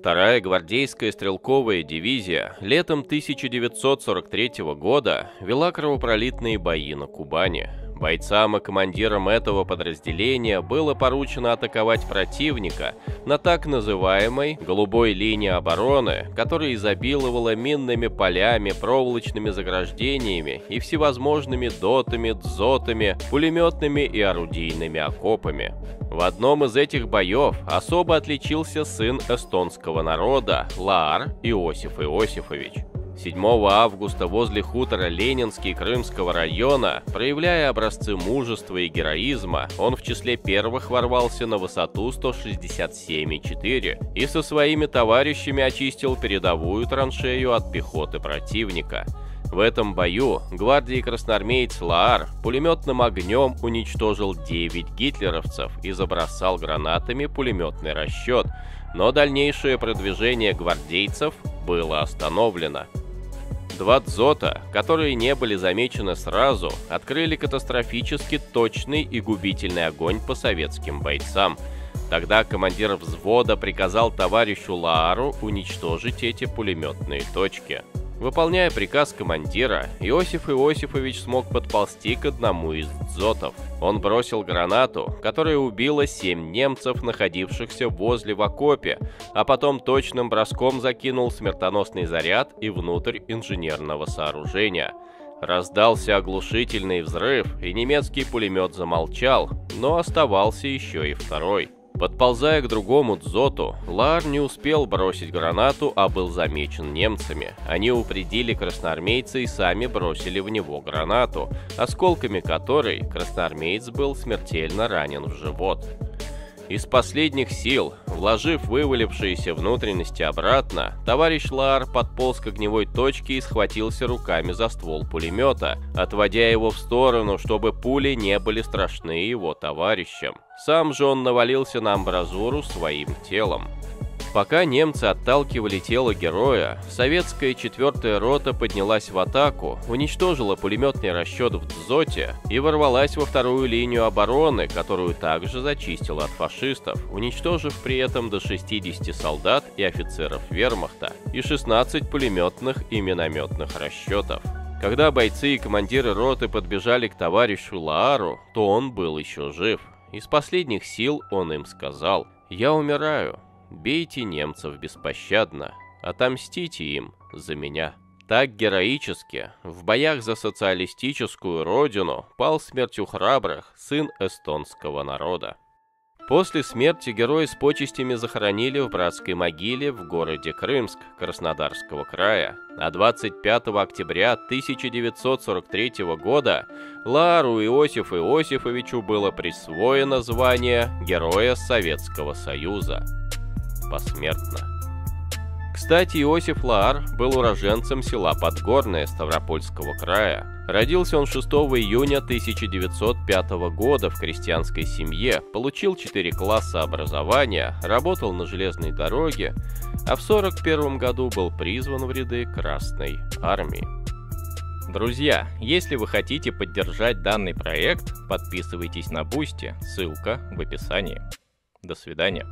2-я гвардейская стрелковая дивизия летом 1943 года вела кровопролитные бои на Кубани. Бойцам и командирам этого подразделения было поручено атаковать противника на так называемой «голубой линии обороны», которая изобиловала минными полями, проволочными заграждениями и всевозможными дотами, дзотами, пулеметными и орудийными окопами. В одном из этих боев особо отличился сын эстонского народа Лаар Иосиф Иосифович. 7 августа возле хутора Ленинский Крымского района, проявляя образцы мужества и героизма, он в числе первых ворвался на высоту 167,4 и со своими товарищами очистил передовую траншею от пехоты противника. В этом бою гвардии красноармеец Лаар пулеметным огнем уничтожил 9 гитлеровцев и забросал гранатами пулеметный расчет, но дальнейшее продвижение гвардейцев было остановлено. Два дзота, которые не были замечены сразу, открыли катастрофически точный и губительный огонь по советским бойцам. Тогда командир взвода приказал товарищу Лаару уничтожить эти пулеметные точки. Выполняя приказ командира, Иосиф Иосифович смог подползти к одному из дзотов. Он бросил гранату, которая убила 7 немцев, находившихся возле в окопе, а потом точным броском закинул смертоносный заряд и внутрь инженерного сооружения. Раздался оглушительный взрыв, и немецкий пулемет замолчал, но оставался еще и второй. Подползая к другому дзоту, Лаар не успел бросить гранату, а был замечен немцами. Они упредили красноармейца и сами бросили в него гранату, осколками которой красноармеец был смертельно ранен в живот. Из последних сил, вложив вывалившиеся внутренности обратно, товарищ Лаар подполз к огневой точке и схватился руками за ствол пулемета, отводя его в сторону, чтобы пули не были страшны его товарищам. Сам же он навалился на амбразуру своим телом. Пока немцы отталкивали тело героя, советская 4-я рота поднялась в атаку, уничтожила пулеметный расчет в дзоте и ворвалась во 2-ю линию обороны, которую также зачистила от фашистов, уничтожив при этом до 60 солдат и офицеров вермахта и 16 пулеметных и минометных расчетов. Когда бойцы и командиры роты подбежали к товарищу Лаару, то он был еще жив. Из последних сил он им сказал: «Я умираю. Бейте немцев беспощадно, отомстите им за меня». Так героически в боях за социалистическую родину пал смертью храбрых сын эстонского народа. После смерти героя с почестями захоронили в братской могиле в городе Крымск Краснодарского края, а 25 октября 1943 года Лаару Иосифу Иосифовичу было присвоено звание Героя Советского Союза. Посмертно. Кстати, Иосиф Лаар был уроженцем села Подгорное Ставропольского края. Родился он 6 июня 1905 года в крестьянской семье, получил 4 класса образования, работал на железной дороге, а в 1941 году был призван в ряды Красной армии. Друзья, если вы хотите поддержать данный проект, подписывайтесь на Boosty, ссылка в описании. До свидания.